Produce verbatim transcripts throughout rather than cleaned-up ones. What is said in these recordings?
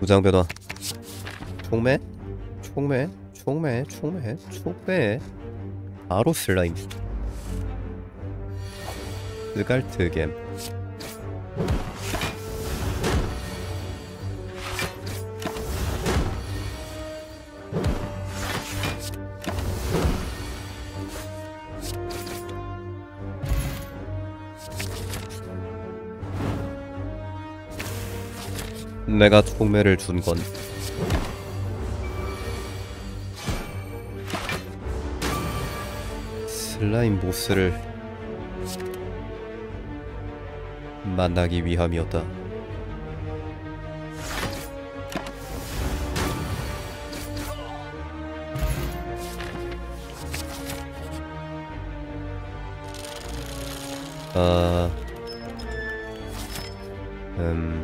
무장 변화. 총매? 총매? 총매? 총매? 총매? 바로 슬라임. 스갈트겜. 내가 총매를 준건 슬라임 보스를 만나기 위함이었다. 아... 음...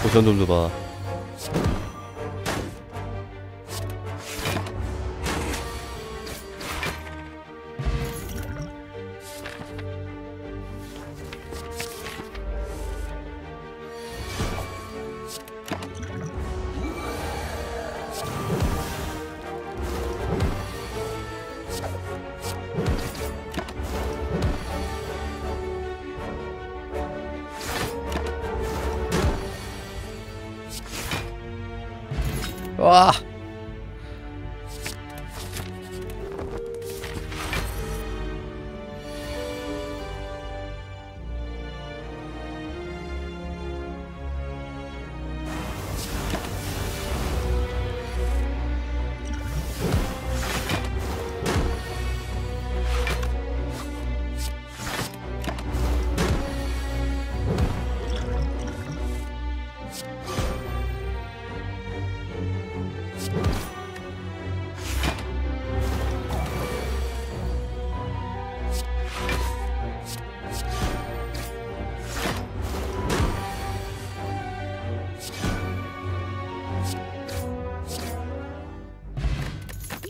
포션 좀 줘봐. 와.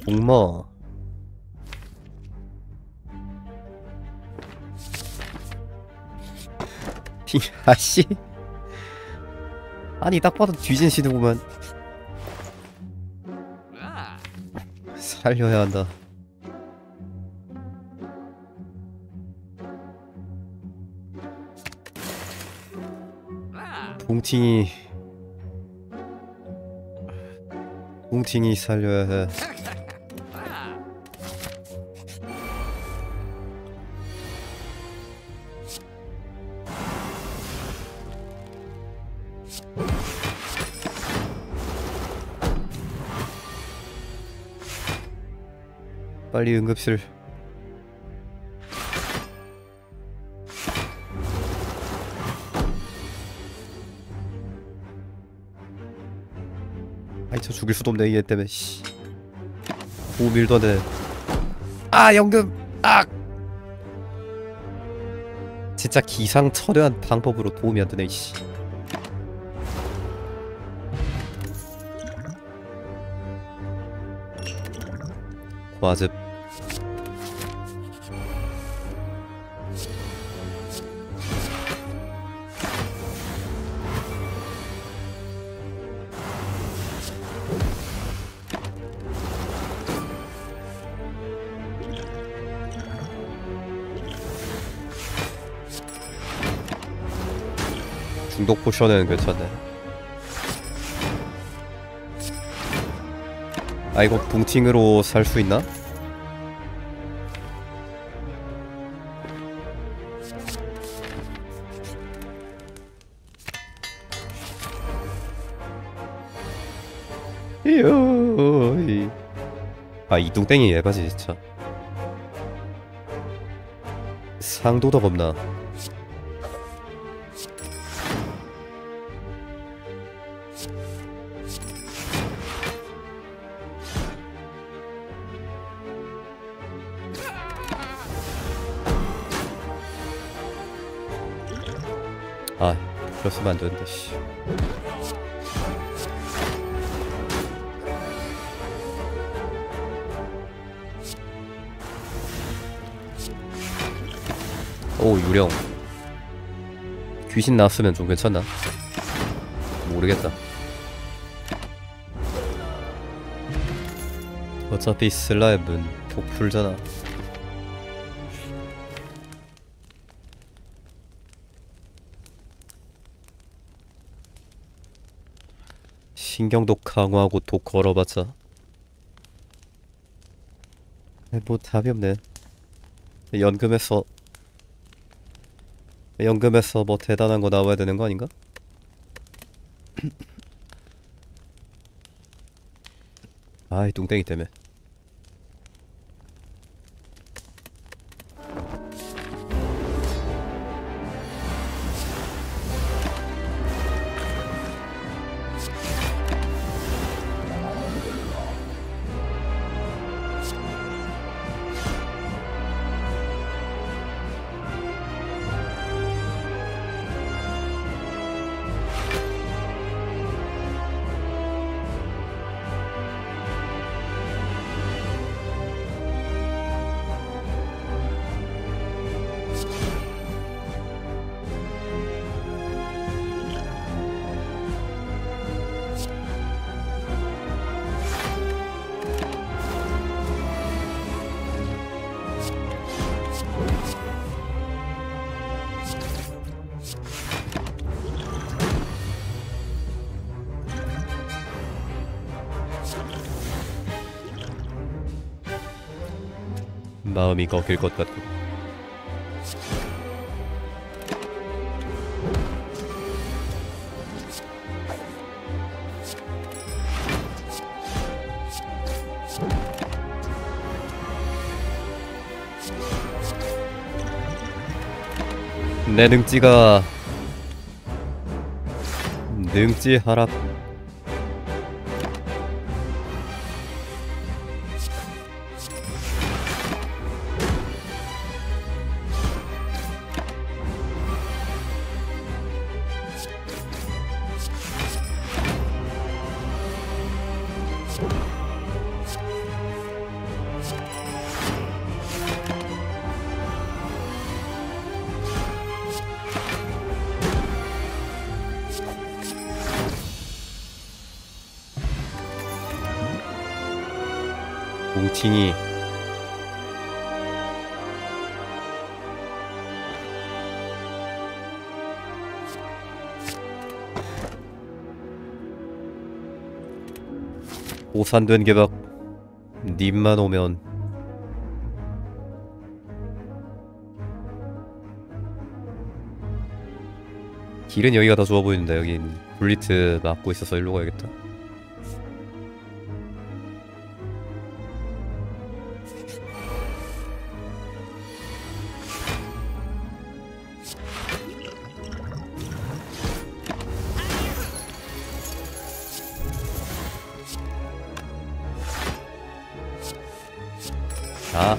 공마 아씨. 아니 딱 봐도 뒤진 시도구만. 살려야 한다. 봉팅이 봉팅이 살려야 해. 빨리 응급실. 아이 저 죽일 수도 없네 얘 때문에. 씨. 오 밀도 안 돼. 아 연금. 아. 진짜 기상천외한 방법으로 도움이 안 되네. 씨. 과즙. 중독 포션은 괜찮네. 아 이거 붕팅으로 살 수 있나? 이요이. 아 이뚱땡이 예바지 진짜. 상도덕 없나? 아, 그랬으면 안 되는데, 씨. 오, 유령. 귀신 나왔으면 좀 괜찮나? 모르겠다. 어차피 슬라임은 독풀잖아. 신경독 강화하고 독 걸어봤자 뭐 답이 없네. 연금에서 연금에서 뭐 대단한 거 나와야 되는 거 아닌가? 아이 뚱땡이 때문에. 마음이 꺾일 것 같고. 내 능지가 능지 하락. 뭉칭이 오산된 개박 님만 오면 길은 여기가 더 좋아 보이는데. 여긴 블리트 막고 있어서 일로 가야겠다. 아.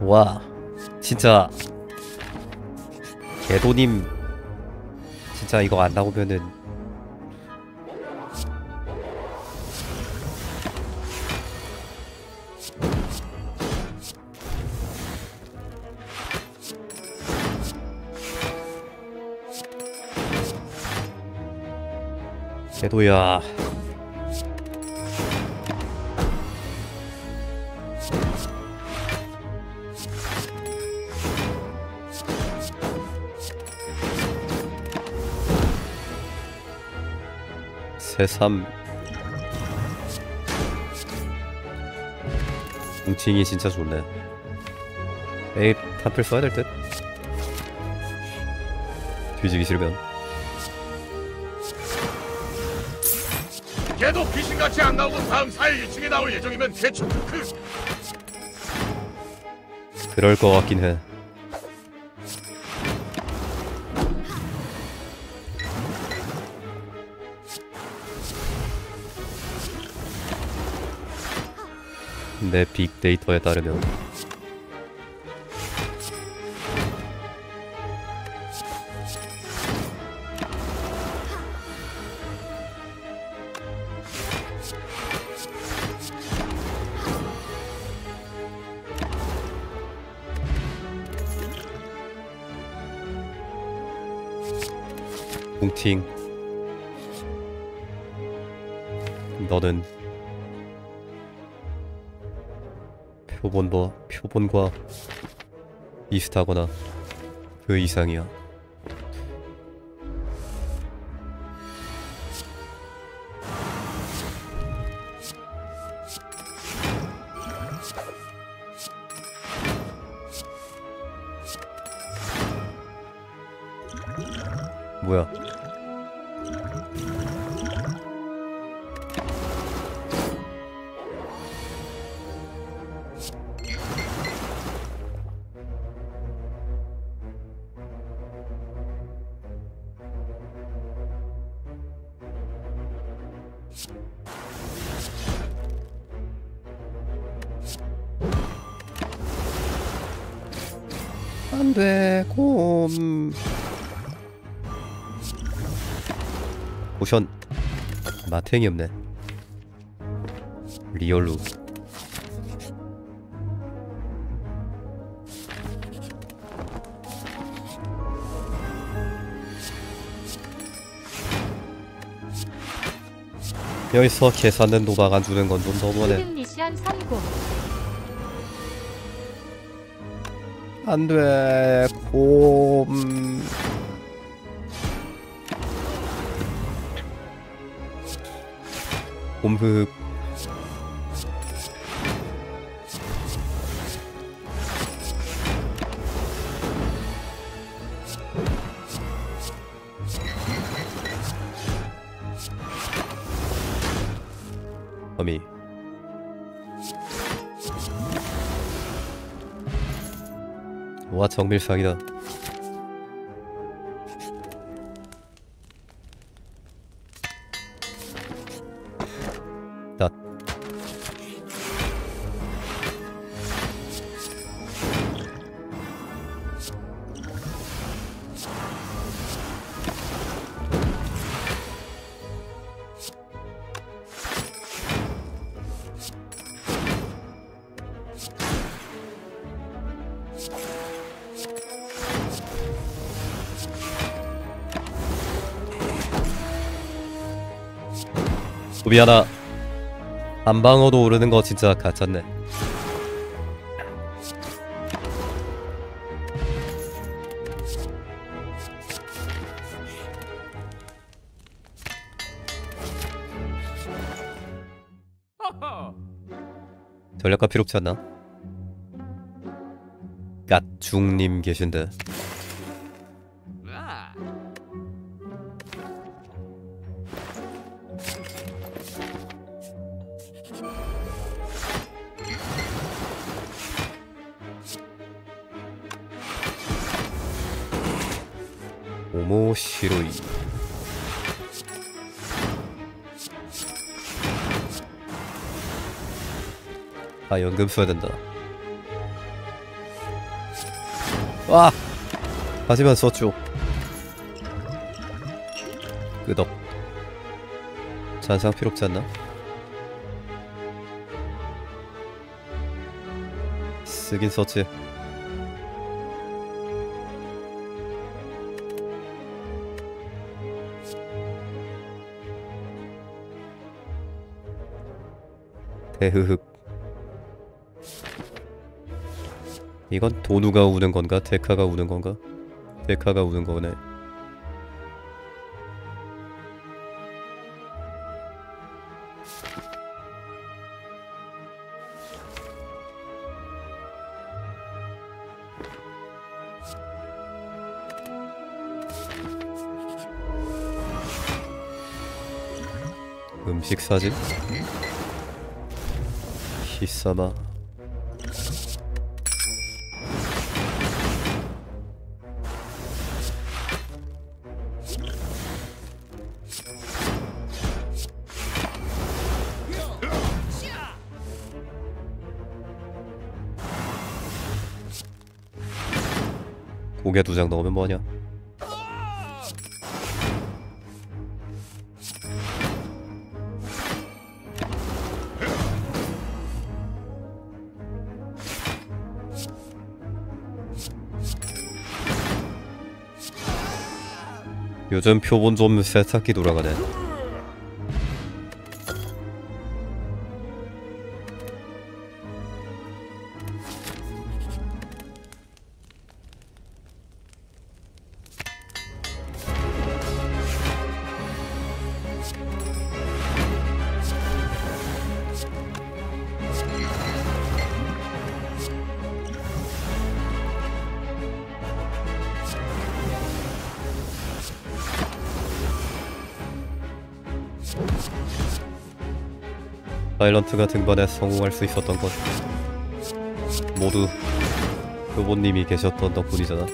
와, 진짜 개도님 진짜 이거 안 나오면은 개도야. 삼 뭉칭이 진짜 좋네. 에이, 탑을 써야 될 듯. 뒤지기 싫으면 걔도 귀신같이 안 나오고 다음 사일 이 층에 나올 예정이면 대충 그... 그럴 것 같긴 해. 내 빅데이터에 따르면 봉팅, 너는 표본과 표본과 비슷하거나 그 이상이야. 뭐야? 안돼 곰. 오션 마탱이 없네. 리얼루 여기서 계산은 도박 안 주는 건 좀 너무하네. 안 돼, 곰. 곰흡. 어미. 와, 정밀상이다. 낫. 미안하. 안방어도 오르는 거 진짜 가짜네. 전략가 필요없지 않나? 까중님 계신데. 오모시로이. 아, 연금 써야 된다. 와! 하지만 썼죠. 끄덕. 잔상 필요 없지 않나? 쓰긴 썼지. 흐흑. 이건 도누가 우는 건가? 데카가 우는 건가? 데카가 우는 거네. 음식 사진? 비싸마. 고개 두 장 넣으면 뭐냐? 요즘 표본 좀 세탁기 돌아가네. 사일런트가 등반에 성공할 수 있었던 것 모두 교보님이 계셨던 덕분이잖아.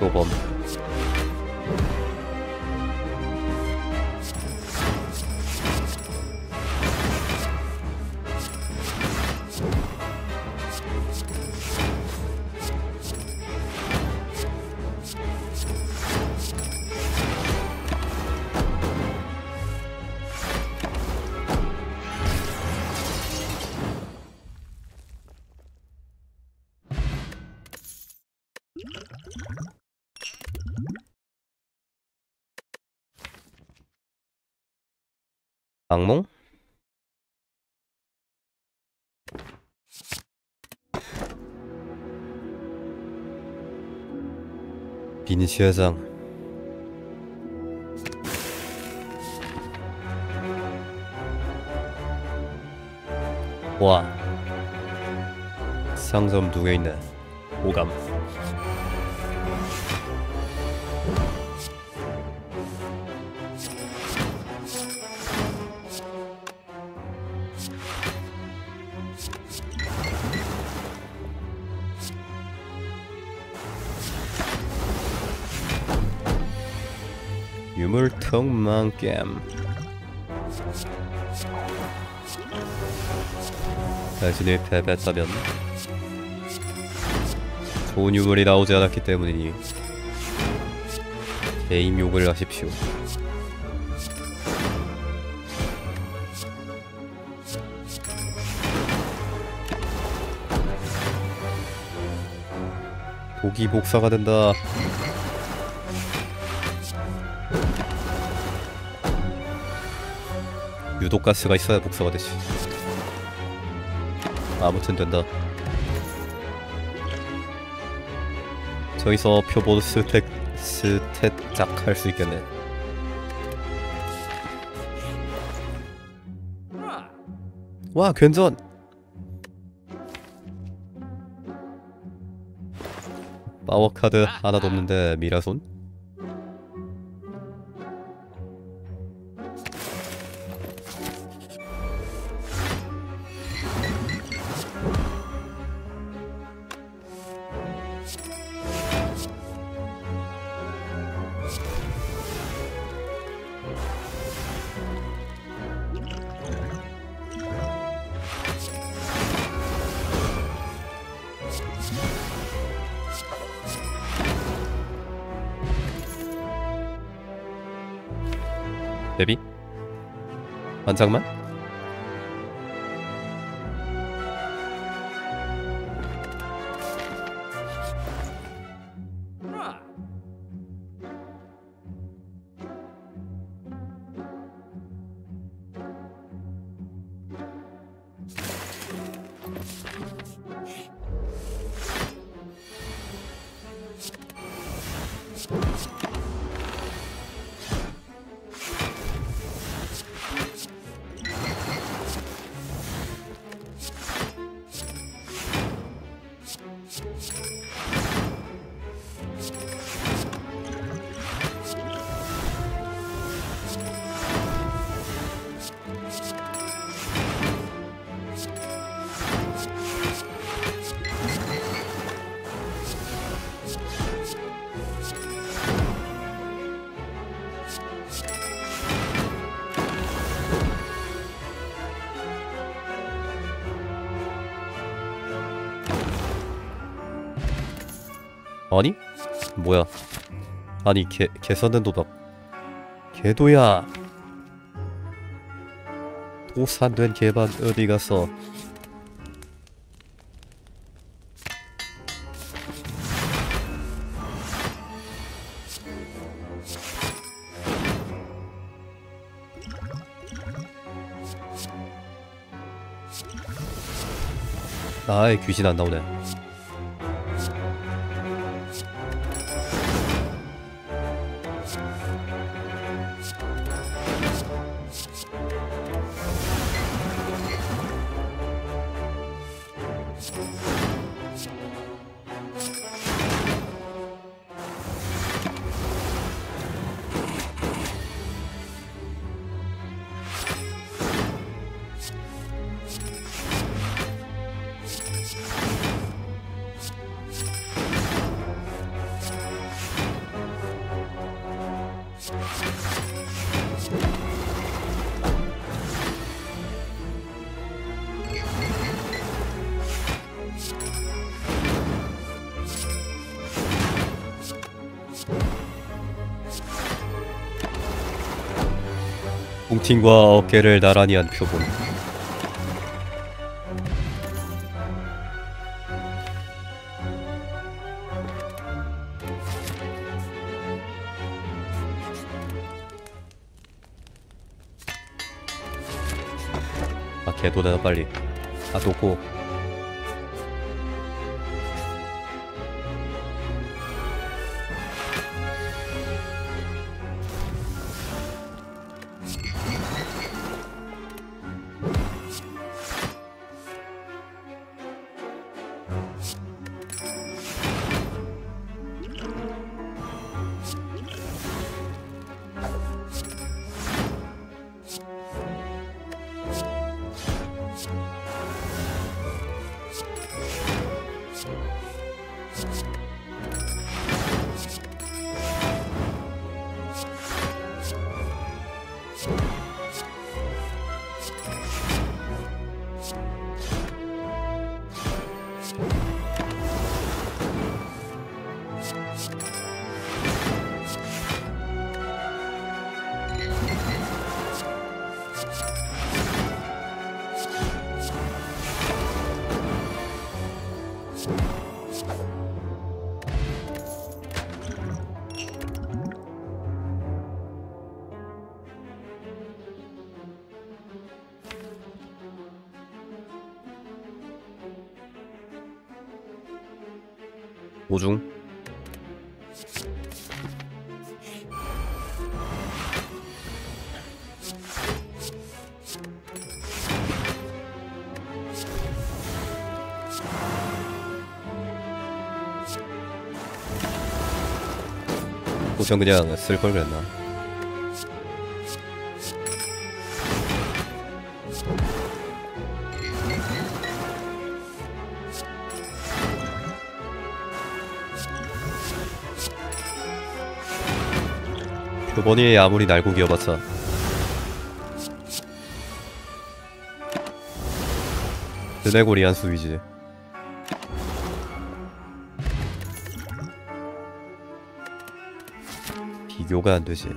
교범 악몽? 비니시 회장 와 상점 두 개 있네. 오감 유물통망 게임. 당신이 패배했다면 좋은 유물이 나오지 않았기 때문이니 게임 욕을 하십시오. 독이 복사가 된다. 유독가스가 있어야 복사가 되지. 아무튼 된다. 저기서 표본 스택, 스탯작 할 수 있겠네. 와, 괜전! 파워카드 하나도 없는데 미라손? 데뷔? 반짝만? 아니? 뭐야? 아니 개, 개사된 도답. 개도야! 도산된 개반 어디 가서? 아이, 귀신 안 나오네. 과 어깨를 나란히 한 표본. 아, 개도대다 빨리. 아, 놓고. 오중 포션 그냥 쓸걸 그랬나? 번이 아무리 날고 기어봤자 드래곤이 한 수위지. 비교가 안 되지.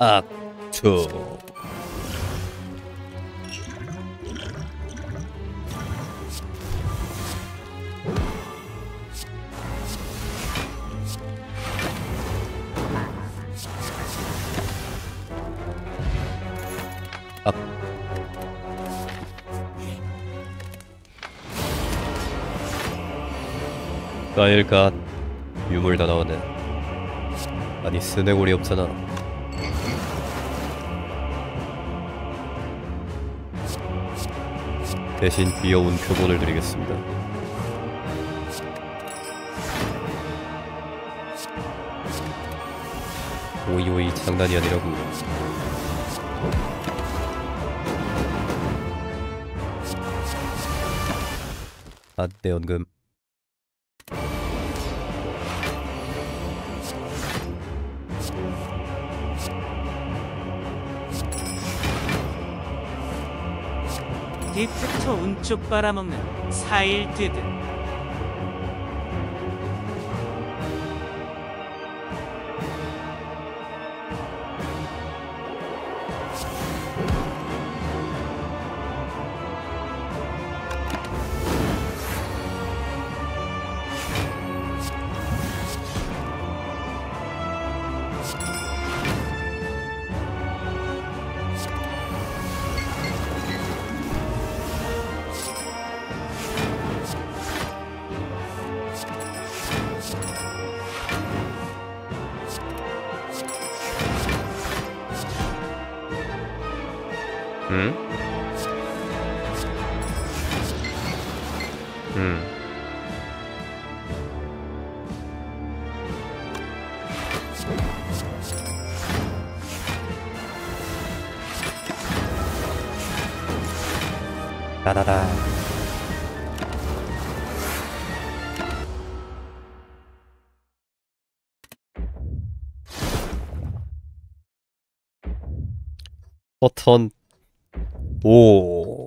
악투 악 까일갓 유물 다 나오네. 아니 스네골이 없잖아. 대신 귀여운 표본을 드리겠습니다. 오이 오이 장난이 아니라고. 아, 내 연금. 뒤부터 운쪽 빨아먹는 사일런트. 응? 응. 따다다. 버튼. 오.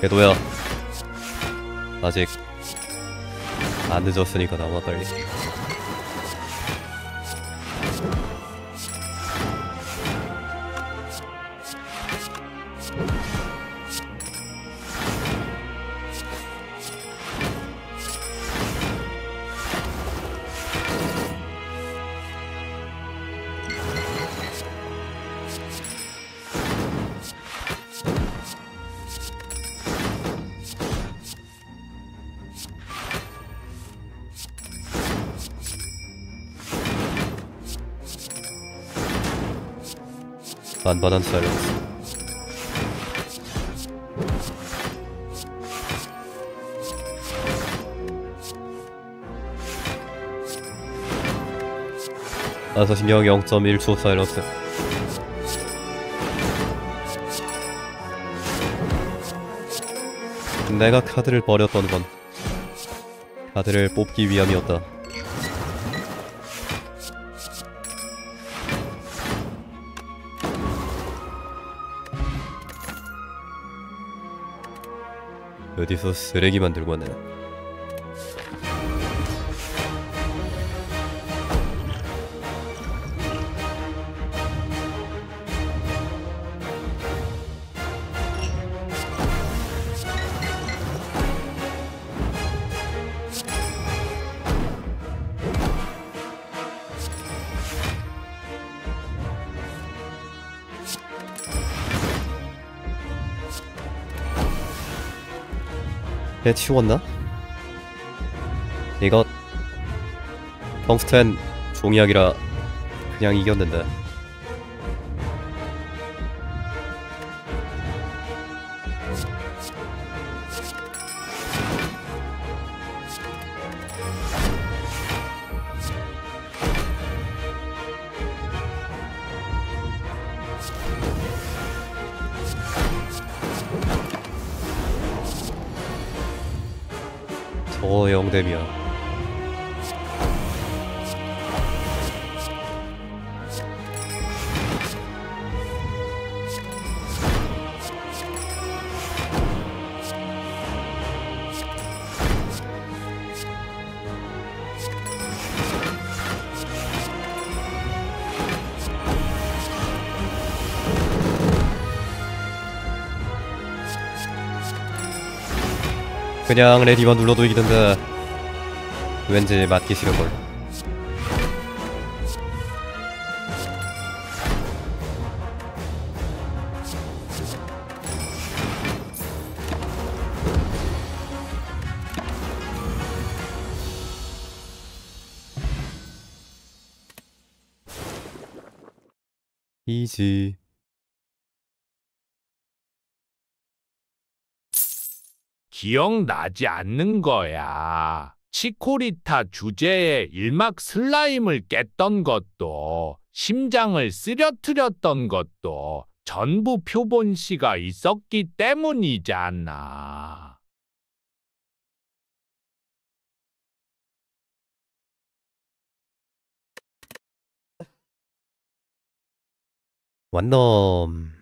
궤도야, 아직 안 늦었으니까 나와 빨리. 반반한 사일런트. 다섯 명 영 점 일 초 사일런트. 내가 카드를 버렸던 건 카드를 뽑기 위함이었다. 어디서 쓰레기 만들고 왔네. 해 치웠나? 이거 텅스텐 종이학이라 그냥 이겼는데. 어, 영대미야. 그냥 레디만 눌러도 이기던데 왠지 맞기 싫은걸. 이지 기억나지 않는 거야. 치코리타 주제에 일막 슬라임을 깼던 것도 심장을 쓰러뜨렸던 것도 전부 표본 씨가 있었기 때문이잖아. 완놈.